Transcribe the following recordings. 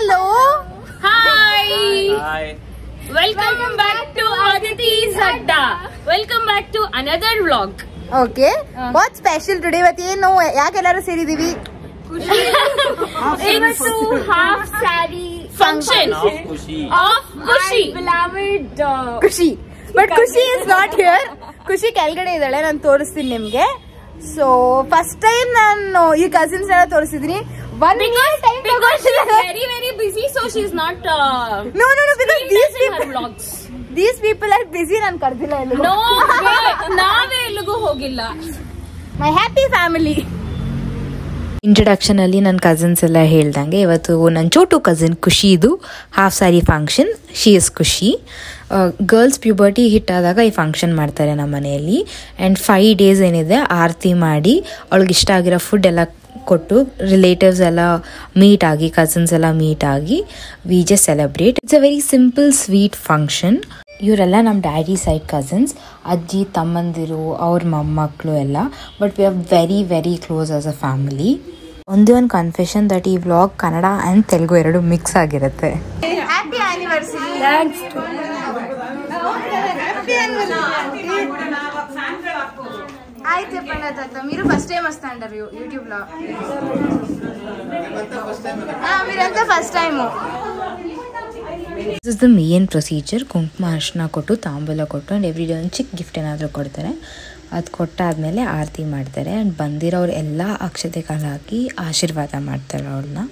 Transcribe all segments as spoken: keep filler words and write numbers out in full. Hello. Hi. Hi. Welcome, Welcome back, back to Aditi's Adda. Welcome back to another vlog. Okay. Uh. What special today? What you know? What color sari divi? It's two half sari function of Kushi. Of Kushi. My beloved uh, Kushi. But Kushi is not here. Kushi Calgary is there. I am toasting nimge. So first time I you cousins are toasting. One because, time because she is very very busy, so she is not. Uh, no no no because these people, these people are busy. Nan kardila ellugu. No, na ve ellugu hogilla. My happy family. Introduction alli nan cousins ella helidange ivattu nan chotu cousin Kushi idu half saree function. She is Kushi. Girls puberty hit ಆದಾಗ ಈ function ಮಾಡ್ತಾರೆ ನಮ್ಮ ಮನೆಯಲ್ಲಿ and five days ಏನಿದೆ ಆರತಿ ಮಾಡಿ ಅವಳಿಗೆ ಇಷ್ಟ ಆಗಿರೋ ಫುಡ್ ಎಲ್ಲ ಕೊಟ್ಟು ರಿಲೇಟಿವ್ಸ್ ಎಲ್ಲ ಮೀಟ್ ಆಗಿ ಕಸಿನ್ಸ್ ಎಲ್ಲ ಮೀಟ್ ಆಗಿ we just celebrate. It's a very simple sweet function. ಇವರೆಲ್ಲ ನಮ್ಮ ಡ್ಯಾಡಿ ಸೈಡ್ ಕಸಿನ್ಸ್, ಅಜ್ಜಿ ತಮ್ಮಂದಿರು ಅವ್ರ ಮೊಮ್ಮಕ್ಕಳು ಎಲ್ಲ, but we are very very close as a family. ಒಂದೇ ಒಂದು ಕನ್ಫೆಷನ್ ದಟ್ ಈ ವ್ಲಾಗ್ ಕನ್ನಡ ಆ್ಯಂಡ್ ತೆಲುಗು ಎರಡು ಮಿಕ್ಸ್ ಆಗಿರುತ್ತೆ. Happy anniversary. ಥ್ಯಾಂಕ್ಸ್. ಆಯ್ತು ಪಣ್ಣ ತಾತ మీరు ఫస్ట్ టైం వస్తాంటారు యూట్యూబ్ లో మీరంతా first time. This is the main procedure. ಕುಂಕುಮ ಅರ್ಶನ ಕೊಟ್ಟು ತಾಂಬೂಲ ಕೊಟ್ಟು ಅಂಡ್ ಎವ್ರಿಡೇ ಒಂದು ಚಿಕ್ಕ ಗಿಫ್ಟ್ ಏನಾದರೂ ಕೊಡ್ತಾರೆ. ಅದು ಕೊಟ್ಟಾದ್ಮೇಲೆ ಆರತಿ ಮಾಡ್ತಾರೆ ಆ್ಯಂಡ್ ಬಂದಿರೋರು ಎಲ್ಲ ಅಕ್ಷತೆ ಕಾಲ ಹಾಕಿ ಆಶೀರ್ವಾದ ಮಾಡ್ತಾರೆ ಅವ್ರನ್ನ.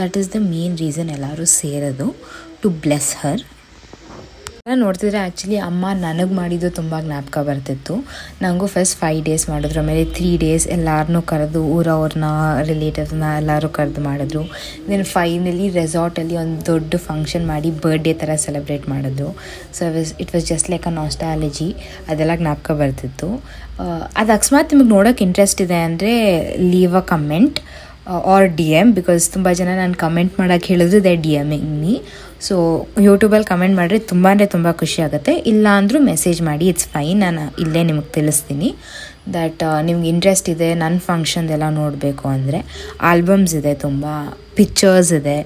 That is the main reason ಎಲ್ಲರೂ ಸೇರೋದು, ಟು ಬ್ಲೆಸ್ ಹರ್. ನೋಡ್ತಿದ್ರೆ ಆ್ಯಕ್ಚುಲಿ ಅಮ್ಮ ನನಗೆ ಮಾಡಿದ್ದು ತುಂಬ ಜ್ಞಾಪಕ ಬರ್ತಿತ್ತು. ನನಗೂ ಫಸ್ಟ್ ಫೈವ್ ಡೇಸ್ ಮಾಡಿದ್ರು, ಆಮೇಲೆ ತ್ರೀ ಡೇಸ್ ಎಲ್ಲರನ್ನೂ ಕರೆದು ಊರವ್ರನ್ನ ರಿಲೇಟಿವ್ಸ್ನ ಎಲ್ಲರೂ ಕರೆದು ಮಾಡಿದ್ರು. ದೆನ್ ಫೈನಲಿ ರೆಸಾರ್ಟಲ್ಲಿ ಒಂದು ದೊಡ್ಡ ಫಂಕ್ಷನ್ ಮಾಡಿ ಬರ್ಡೇ ಥರ ಸೆಲೆಬ್ರೇಟ್ ಮಾಡಿದ್ರು. So it was just like a nostalgia. ಅದೆಲ್ಲ ಜ್ಞಾಪಕ ಬರ್ತಿತ್ತು. ಅದು ಅಕಸ್ಮಾತ್ ನಿಮಗೆ ನೋಡೋಕೆ ಇಂಟ್ರೆಸ್ಟ್ ಇದೆ ಅಂದರೆ leave a comment or D M, because ತುಂಬ ಜನ ನಾನು ಕಮೆಂಟ್ ಮಾಡೋಕ್ಕೆ ಹೇಳಿದ್ರು they DMing me. So ಯೂಟ್ಯೂಬಲ್ಲಿ ಕಮೆಂಟ್ ಮಾಡಿದ್ರೆ ತುಂಬ ಅಂದರೆ ತುಂಬ ಖುಷಿ ಆಗುತ್ತೆ. ಇಲ್ಲ ಅಂದರೂ ಮೆಸೇಜ್ ಮಾಡಿ, ಇಟ್ಸ್ ಫೈನ್. ನಾನು ಇಲ್ಲೇ ನಿಮಗೆ ತಿಳಿಸ್ತೀನಿ ದಟ್ ನಿಮ್ಗೆ ಇಂಟ್ರೆಸ್ಟ್ ಇದೆ ನನ್ನ ಫಂಕ್ಷನ್ದೆಲ್ಲ ನೋಡಬೇಕು ಅಂದರೆ. ಆಲ್ಬಮ್ಸ್ ಇದೆ, ತುಂಬ ಪಿಕ್ಚರ್ಸ್ ಇದೆ.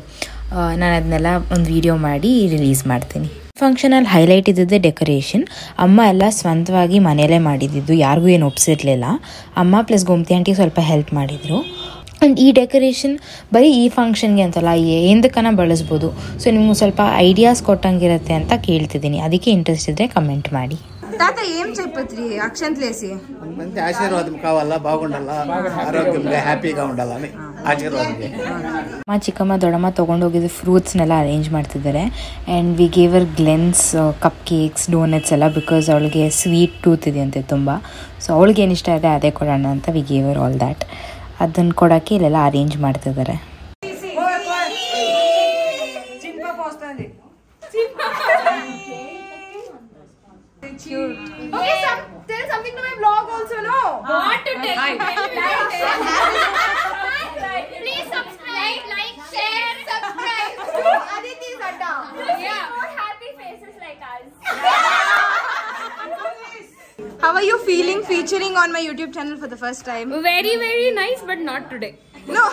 ನಾನು ಅದನ್ನೆಲ್ಲ ಒಂದು ವಿಡಿಯೋ ಮಾಡಿ ರಿಲೀಸ್ ಮಾಡ್ತೀನಿ. ಫಂಕ್ಷನಲ್ಲಿ ಹೈಲೈಟ್ ಇದ್ದಿದ್ದೆ ಡೆಕೋರೇಷನ್. ಅಮ್ಮ ಎಲ್ಲ ಸ್ವಂತವಾಗಿ ಮನೆಯಲ್ಲೇ ಮಾಡಿದ್ದಿದ್ದು, ಯಾರಿಗೂ ಏನು ಒಪ್ಸಿರಲಿಲ್ಲ. ಅಮ್ಮ ಪ್ಲಸ್ ಗೋಮತಿ ಆಂಟಿಗೆ ಸ್ವಲ್ಪ ಹೆಲ್ಪ್ ಮಾಡಿದರು. ಆ್ಯಂಡ್ ಈ ಡೆಕೋರೇಷನ್ ಬರೀ ಈ ಫಂಕ್ಷನ್ಗೆ ಅಂತಲ್ಲ, ಏನದಕ್ಕನ ಬಳಸ್ಬೋದು. ಸೊ ನಿಮ್ಗೆ ಸ್ವಲ್ಪ ಐಡಿಯಾಸ್ ಕೊಟ್ಟಂಗಿರುತ್ತೆ ಅಂತ ಕೇಳ್ತಿದ್ದೀನಿ. ಅದಕ್ಕೆ ಇಂಟ್ರೆಸ್ಟ್ ಇದ್ದರೆ ಕಮೆಂಟ್ ಮಾಡಿ. తాత ఏం చెప్పొద్రి అక్షంతలేసి మంచి ఆశీర్వాదం కావాలా, బాగుండాలా, ఆరోగ్యంగా హ్యాపీగా ఉండాలని ఆశీర్వాదం. మా ಚಿಕ್ಕಮ್ಮ ದೊಡ್ಡಮ್ಮ ತಗೊಂಡು ಹೋಗಿದ್ದು ಫ್ರೂಟ್ಸ್ನೆಲ್ಲ ಅರೇಂಜ್ ಮಾಡ್ತಿದ್ದಾರೆ and we gave our Glen's cupcakes donuts ಎಲ್ಲ, ಬಿಕಾಸ್ ಅವಳಿಗೆ ಸ್ವೀಟ್ ಟೂತ್ ಇದೆ ಅಂತೆ ತುಂಬ. ಸೊ ಅವಳಿಗೆ ಏನಿಷ್ಟ ಇದೆ ಅದೇ ಕೊಡೋಣ ಅಂತ we gave our all that. ಅದನ್ನು ಕೊಡೋಕ್ಕೆ ಇಲ್ಲೆಲ್ಲ ಅರೇಂಜ್ ಮಾಡ್ತಿದ್ದಾರೆ. Cute. Okay, some, tell something to my vlog also, no? What to tell? Please subscribe, like, share, subscribe to Aditi's Adda. Yeah. More happy faces like us. How are you feeling featuring on my YouTube channel for the first time? Very, very nice, but not today. No.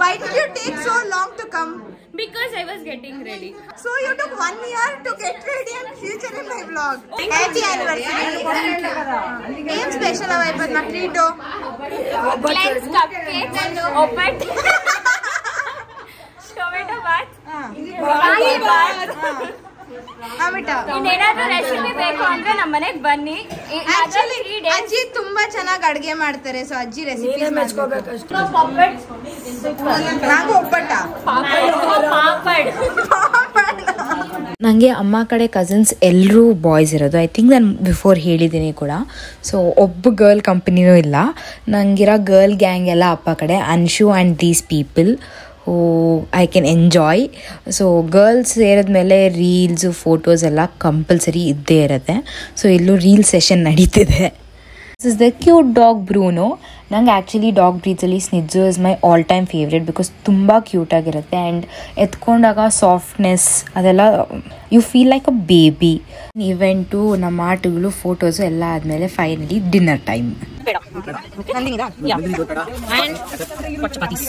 Why did you take so long to come? Because I was getting ready. So you took one year to get ready and feature in my vlog. Happy anniversary. Name special available na treat. Glens cupcakes and opat. Tomato bath. Pani bath. Amita. ಇದೇನಾದ್ರೂ recipe ಬೇಕು ಅಂದ್ರೆ ನಮ್ಮ ಮನೆಗೆ ಬನ್ನಿ. ಅಜ್ಜಿ ತುಂಬಾ ಚೆನ್ನಾಗಿ ಅಡುಗೆ ಮಾಡ್ತಾರೆ. ಸೊ ಅಜ್ಜಿ ರೆಸಿಪಿ ಮಾಡ್ಕೋಬೇಕು ಅಷ್ಟೇ. ನಾನು ಒಪ್ಪಟ ನನಗೆ ಅಮ್ಮ ಕಡೆ ಕಸಿನ್ಸ್ ಎಲ್ಲರೂ ಬಾಯ್ಸ್ ಇರೋದು. ಐ ಥಿಂಕ್ ನಾನು ಬಿಫೋರ್ ಹೇಳಿದ್ದೀನಿ ಕೂಡ. ಸೊ ಒಬ್ಬ ಗರ್ಲ್ ಕಂಪನಿಯೂ ಇಲ್ಲ. ನನಗಿರೋ ಗರ್ಲ್ ಗ್ಯಾಂಗ್ ಎಲ್ಲ ಅಪ್ಪ ಕಡೆ, Anshu and these people who I can enjoy. So girls ಸೇರಿದ್ಮೇಲೆ ರೀಲ್ಸು ಫೋಟೋಸ್ ಎಲ್ಲ ಕಂಪಲ್ಸರಿ ಇದ್ದೇ ಇರುತ್ತೆ. ಸೊ ಇಲ್ಲೂ ರೀಲ್ ಸೆಷನ್ ನಡೀತಿದೆ. This is the cute dog Bruno. Nange actually dog breeds alli Snitzer is my all time favorite because tumba cute agirutte and etkondaga softness adella you feel like a baby. Event to nama artigulu photos ella admele finally dinner time. peda. Nandini da? Yeah. And hot chapatis.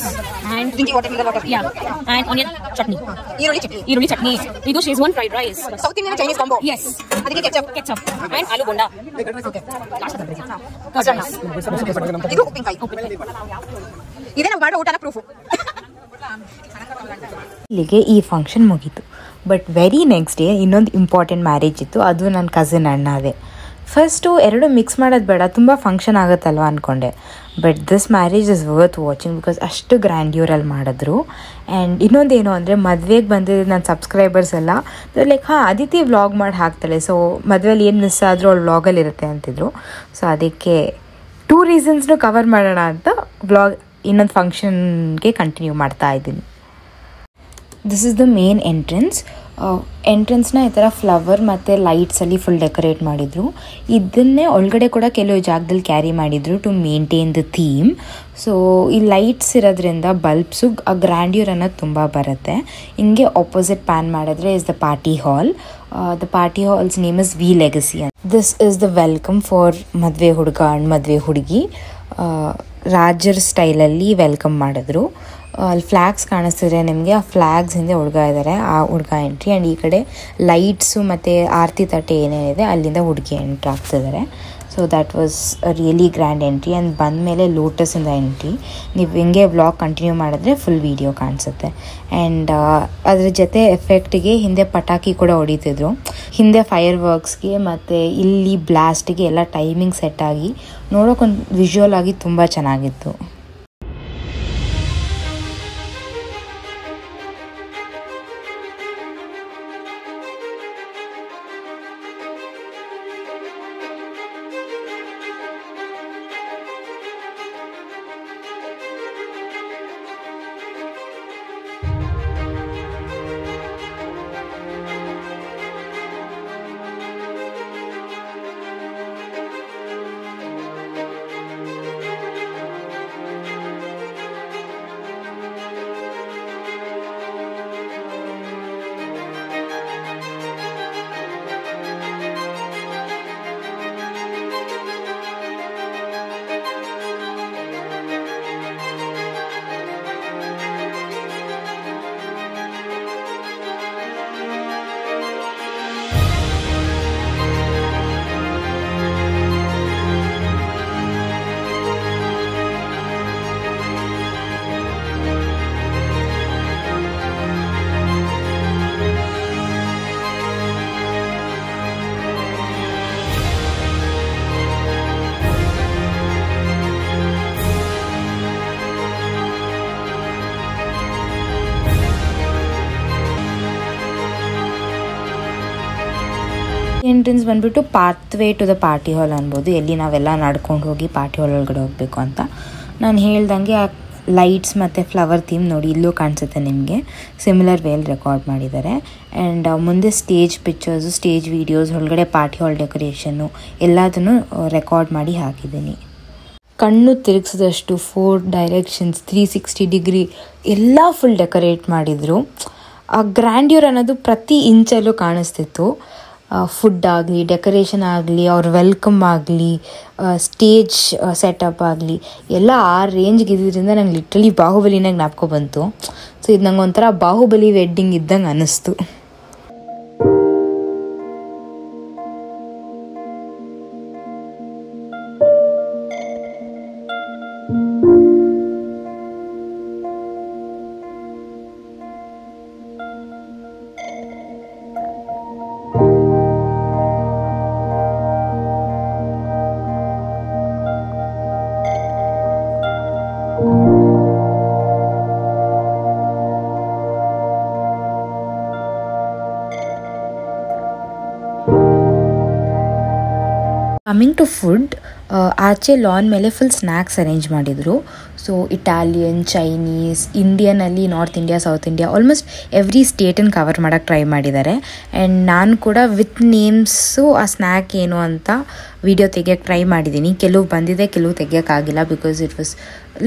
And drinking water with a lot of yeah. And onion chutney. Iroli chutney. Iroli chutney. Ido Szechuan fried rice. South Indian Chinese combo. Yes. Adiki ketchup. Ketchup. And aloo bonda. Okay. Last one. Kasana. Ido cooking kai. Iden avgada ಊಟನ proof. ಇಲ್ಲಿಗೆ ಈ function ಮುಗೀತು. But very next day ಇನ್ನೊಂದು important marriage ಇತ್ತು, ಅದು ನನ್ನ cousin ಅಣ್ಣದೇ. First ಎರಡು ಮಿಕ್ಸ್ ಮಾಡೋದು ಬೇಡ, ತುಂಬ ಫಂಕ್ಷನ್ ಆಗುತ್ತಲ್ವ ಅಂದ್ಕೊಂಡೆ. But this marriage is worth watching because ಅಷ್ಟು ಗ್ರ್ಯಾಂಡ್ಯೂರಲ್ಲಿ ಮಾಡಿದ್ರು. ಆ್ಯಂಡ್ ಇನ್ನೊಂದೇನು ಅಂದರೆ ಮದುವೆಗೆ ಬಂದಿದ್ದು ನನ್ನ ಸಬ್ಸ್ಕ್ರೈಬರ್ಸ್ ಎಲ್ಲ ಲೈಕ್ ಹಾಂ ಅದಿತಿ ವ್ಲಾಗ್ ಮಾಡಿ ಹಾಕ್ತಾಳೆ, ಸೊ ಮದುವೆಯಲ್ಲಿ ಏನು ಮಿಸ್ ಆದರೂ ಅವ್ಳು ವ್ಲಾಗಲ್ಲಿರುತ್ತೆ ಅಂತಿದ್ರು. ಸೊ ಅದಕ್ಕೆ ಟೂ ರೀಸನ್ಸ್ನು ಕವರ್ ಮಾಡೋಣ ಅಂತ ವ್ಲಾಗ್ ಇನ್ನೊಂದು ಫಂಕ್ಷನ್ಗೆ ಕಂಟಿನ್ಯೂ ಮಾಡ್ತಾ ಇದ್ದೀನಿ. This is the main entrance. ಎಂಟ್ರೆನ್ಸ್ನ ಈ ಥರ ಫ್ಲವರ್ ಮತ್ತು ಲೈಟ್ಸಲ್ಲಿ ಫುಲ್ ಡೆಕೋರೇಟ್ ಮಾಡಿದರು. ಇದನ್ನೇ ಒಳಗಡೆ ಕೂಡ ಕೆಲವು ಜಾಗದಲ್ಲಿ ಕ್ಯಾರಿ ಮಾಡಿದರು to maintain the theme. So ಈ ಲೈಟ್ಸ್ ಇರೋದ್ರಿಂದ ಬಲ್ಬ್ಸು ಆ ಗ್ರ್ಯಾಂಡ್ಯೂರ್ ಅನ್ನೋದು ತುಂಬ ಬರುತ್ತೆ. ಹಿಂಗೆ ಆಪೋಸಿಟ್ ಪ್ಯಾನ್ ಮಾಡಿದ್ರೆ is the party hall. The party hall's name is ವಿ-Legacy. This is the welcome for ಮದ್ವೆ ಹುಡುಗ ಆ್ಯಂಡ್ ಮದ್ವೆ ಹುಡುಗಿ. ರಾಜರ್ ಸ್ಟೈಲಲ್ಲಿ ವೆಲ್ಕಮ್ ಮಾಡಿದ್ರು. ಅಲ್ಲಿ ಫ್ಲ್ಯಾಗ್ಸ್ ಕಾಣಿಸ್ತಿದ್ರೆ ನಿಮಗೆ, ಆ ಫ್ಲ್ಯಾಗ್ಸ್ ಹಿಂದೆ ಹುಡುಗ ಇದ್ದಾರೆ, ಆ ಹುಡುಗ ಎಂಟ್ರಿ. ಆ್ಯಂಡ್ ಈ ಕಡೆ ಲೈಟ್ಸು ಮತ್ತು ಆರತಿ ತಟ್ಟೆ ಏನೇನಿದೆ ಅಲ್ಲಿಂದ ಹುಡುಗಿ ಎಂಟ್ರಿ ಆಗ್ತಿದ್ದಾರೆ. So that was a really grand entry. And ಬಂದಮೇಲೆ ಲೋಟಸಿಂದ ಎಂಟ್ರಿ. ನೀವು ಹಿಂಗೆ ವ್ಲಾಗ್ ಕಂಟಿನ್ಯೂ ಮಾಡಿದ್ರೆ ಫುಲ್ ವೀಡಿಯೋ ಕಾಣಿಸುತ್ತೆ. ಆ್ಯಂಡ್ ಅದ್ರ ಜೊತೆ ಎಫೆಕ್ಟಿಗೆ ಹಿಂದೆ ಪಟಾಕಿ ಕೂಡ ಹೊಡಿತಿದ್ರು. ಹಿಂದೆ ಫೈರ್ ವರ್ಕ್ಸ್ಗೆ ಮತ್ತು ಇಲ್ಲಿ ಬ್ಲಾಸ್ಟಿಗೆ ಎಲ್ಲ ಟೈಮಿಂಗ್ ಸೆಟ್ ಆಗಿ ನೋಡೋಕ್ಕೊಂದು ವಿಜುವಲ್ ಆಗಿ ತುಂಬ ಚೆನ್ನಾಗಿತ್ತು. ಎಂಟ್ರೆನ್ಸ್ ಬಂದ್ಬಿಟ್ಟು path way to the party hall ಅನ್ಬೋದು, ಎಲ್ಲಿ ನಾವೆಲ್ಲ ನಡ್ಕೊಂಡು ಹೋಗಿ ಪಾರ್ಟಿ ಹಾಲ್ ಒಳಗಡೆ ಹೋಗಬೇಕು ಅಂತ. ನಾನು ಹೇಳ್ದಂಗೆ ಆ ಲೈಟ್ಸ್ ಮತ್ತು ಫ್ಲವರ್ ಥೀಮ್ ನೋಡಿ ಇಲ್ಲೂ ಕಾಣಿಸುತ್ತೆ ನಿಮಗೆ, ಸಿಮಿಲರ್ ವೇಲ್ ರೆಕಾರ್ಡ್ ಮಾಡಿದ್ದಾರೆ. ಆ್ಯಂಡ್ ಮುಂದೆ ಸ್ಟೇಜ್ ಪಿಕ್ಚರ್ಸು, ಸ್ಟೇಜ್ ವೀಡಿಯೋಸ್, ಒಳಗಡೆ ಪಾರ್ಟಿ ಹಾಲ್ ಡೆಕೋರೇಷನ್ನು ಎಲ್ಲದನ್ನು ರೆಕಾರ್ಡ್ ಮಾಡಿ ಹಾಕಿದ್ದೀನಿ. ಕಣ್ಣು ತಿರುಗಿಸಿದಷ್ಟು four directions, three sixty degree ಎಲ್ಲ ಫುಲ್ ಡೆಕೋರೇಟ್ ಮಾಡಿದರು. ಆ ಗ್ರ್ಯಾಂಡ್ಯೂರ್ ಅನ್ನೋದು ಪ್ರತಿ ಇಂಚಲ್ಲೂ ಕಾಣಿಸ್ತಿತ್ತು. ಫುಡ್ ಆಗಲಿ, ಡೆಕೋರೇಷನ್ ಆಗಲಿ, ಅವ್ರ ವೆಲ್ಕಮ್ ಆಗಲಿ, ಸ್ಟೇಜ್ ಸೆಟಪ್ ಆಗಲಿ ಎಲ್ಲ ಆ ರೇಂಜ್ಗೆ ಇದ್ದಿದ್ದರಿಂದ ನಂಗೆ ಲಿಟ್ರಲಿ ಬಾಹುಬಲಿನಾಗ ಜ್ಞಾಪಕ ಬಂತು. ಸೊ ಇದು ನಂಗೆ ಒಂಥರ ಬಾಹುಬಲಿ ವೆಡ್ಡಿಂಗ್ ಇದ್ದಂಗೆ ಅನ್ನಿಸ್ತು. ಕಮಿಂಗ್ ಟು ಫುಡ್, ಆಚೆ ಲಾನ್ ಮೇಲೆ ಫುಲ್ ಸ್ನ್ಯಾಕ್ಸ್ ಅರೇಂಜ್ ಮಾಡಿದರು. ಸೊ ಇಟಾಲಿಯನ್, ಚೈನೀಸ್, ಇಂಡಿಯನಲ್ಲಿ North India, South India, almost every ಸ್ಟೇಟನ್ನು ಕವರ್ ಮಾಡೋಕ್ಕೆ ಟ್ರೈ ಮಾಡಿದ್ದಾರೆ. ಆ್ಯಂಡ್ ನಾನು ಕೂಡ ವಿತ್ ನೇಮ್ಸು ಆ ಸ್ನ್ಯಾಕ್ ಏನು ಅಂತ ವಿಡಿಯೋ ತೆಗಿಯೋಕ್ಕೆ ಟ್ರೈ ಮಾಡಿದ್ದೀನಿ. ಕೆಲವು ಬಂದಿದೆ, ಕೆಲವು ತೆಗಿಯೋಕ್ಕಾಗಿಲ್ಲ because it was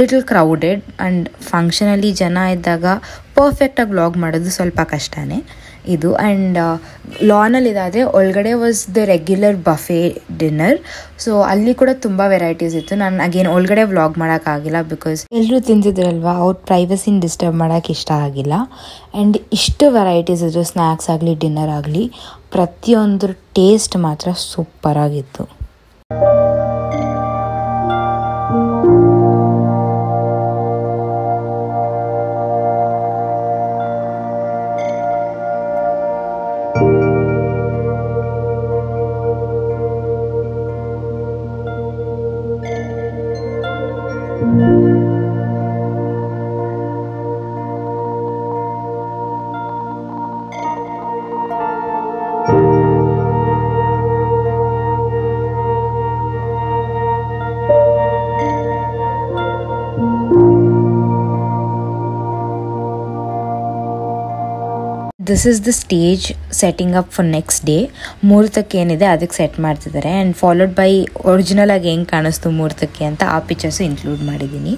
little crowded. And ಫಂಕ್ಷನಲ್ಲಿ ಜನ ಇದ್ದಾಗ ಪರ್ಫೆಕ್ಟಾಗಿ ವ್ಲಾಗ್ ಮಾಡೋದು ಸ್ವಲ್ಪ ಕಷ್ಟನೇ. ಇದು ಆ್ಯಂಡ್ ಲಾನಲ್ಲಿದ್ದಾದರೆ ಒಳಗಡೆ was the regular buffet dinner. So ಅಲ್ಲಿ ಕೂಡ ತುಂಬ ವೆರೈಟೀಸ್ ಇತ್ತು. ನಾನು ಅಗೇನ್ ಒಳಗಡೆ ವ್ಲಾಗ್ ಮಾಡೋಕ್ಕಾಗಿಲ್ಲ ಬಿಕಾಸ್ ಎಲ್ಲರೂ ತಿಂದಿದ್ರಲ್ವ, ಅವ್ರ ಪ್ರೈವಸಿನ ಡಿಸ್ಟರ್ಬ್ ಮಾಡೋಕ್ಕೆ ಇಷ್ಟ ಆಗಿಲ್ಲ. ಆ್ಯಂಡ್ ಇಷ್ಟು ವೆರೈಟೀಸ್ ಇದ್ರು, ಸ್ನ್ಯಾಕ್ಸ್ ಆಗಲಿ ಡಿನ್ನರ್ ಆಗಲಿ, ಪ್ರತಿಯೊಂದ್ರ ಟೇಸ್ಟ್ ಮಾತ್ರ ಸೂಪರಾಗಿತ್ತು. This is the stage setting up for next day. ಮೂರ್ತಕ್ಕೆ ಏನಿದೆ ಅದಕ್ಕೆ ಸೆಟ್ ಮಾಡ್ತಿದ್ದಾರೆ ಆ್ಯಂಡ್ ಫಾಲೋಡ್ ಬೈ ಒರಿಜಿನಲ್ ಆಗಿ ಹೆಂಗೆ ಕಾಣಿಸ್ತು ಮೂರ್ತಕ್ಕೆ ಅಂತ ಆ ಪಿಕ್ಚರ್ಸು ಇನ್ಕ್ಲೂಡ್ ಮಾಡಿದ್ದೀನಿ.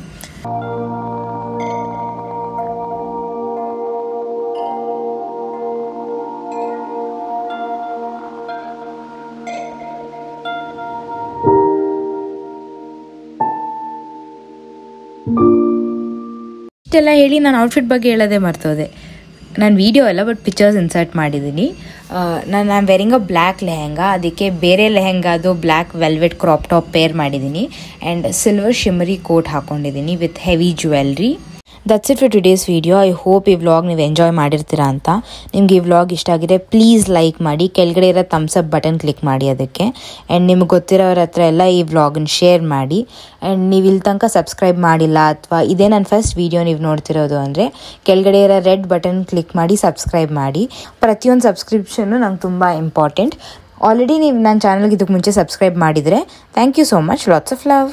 ಇಷ್ಟೆಲ್ಲ ಹೇಳಿ ನಾನು ಔಟ್ಫಿಟ್ ಬಗ್ಗೆ ಹೇಳೋದೇ ಮರ್ತೋದೆ. ನಾನು ವೀಡಿಯೋ ಎಲ್ಲ ಬಟ್ ಪಿಕ್ಚರ್ಸ್ ಇನ್ಸರ್ಟ್ ಮಾಡಿದ್ದೀನಿ. ನಾನು ನಾನು ವೆರಿಂಗ್ ಅ ಬ್ಲ್ಯಾಕ್ ಲೆಹೆಂಗಾ, ಅದಕ್ಕೆ ಬೇರೆ ಲೆಹೆಂಗಾದು black velvet crop top pair ಮಾಡಿದ್ದೀನಿ ಆ್ಯಂಡ್ ಸಿಲ್ವರ್ ಶಿಮರಿ ಕೋಟ್ ಹಾಕೊಂಡಿದ್ದೀನಿ with heavy jewellery. That's it for today's video. I hope ಈ ವ್ಲಾಗ್ ನೀವು ಎಂಜಾಯ್ ಮಾಡಿರ್ತೀರಾ ಅಂತ. ನಿಮ್ಗೆ ಈ ವ್ಲಾಗ್ ಇಷ್ಟ ಆಗಿದೆ ಪ್ಲೀಸ್ ಲೈಕ್ ಮಾಡಿ, ಕೆಳಗಡೆ ಇರೋ ಥಮ್ಸ್ ಅಪ್ ಬಟನ್ ಕ್ಲಿಕ್ ಮಾಡಿ ಅದಕ್ಕೆ. ಆ್ಯಂಡ್ ನಿಮ್ಗೆ ಗೊತ್ತಿರೋರ ಹತ್ರ ಎಲ್ಲ ಈ ವ್ಲಾಗನ್ನ ಶೇರ್ ಮಾಡಿ. ಆ್ಯಂಡ್ ನೀವು ಇಲ್ಲಿ ತನಕ ಸಬ್ಸ್ಕ್ರೈಬ್ ಮಾಡಿಲ್ಲ ಅಥವಾ ಇದೇ ನನ್ನ ಫಸ್ಟ್ ವೀಡಿಯೋ ನೀವು ನೋಡ್ತಿರೋದು ಅಂದರೆ ಕೆಳಗಡೆ ಇರೋ ರೆಡ್ ಬಟನ್ ಕ್ಲಿಕ್ ಮಾಡಿ ಸಬ್ಸ್ಕ್ರೈಬ್ ಮಾಡಿ. ಪ್ರತಿಯೊಂದು ಸಬ್ಸ್ಕ್ರಿಪ್ಷನ್ನು ನಂಗೆ ತುಂಬ ಇಂಪಾರ್ಟೆಂಟ್. ಆಲ್ರೆಡಿ ನೀವು ನನ್ನ ಚಾನಲ್ಗೆ ಇದಕ್ಕೆ ಮುಂಚೆ ಸಬ್ಸ್ಕ್ರೈಬ್ ಮಾಡಿದರೆ thank you so much. Lots of love.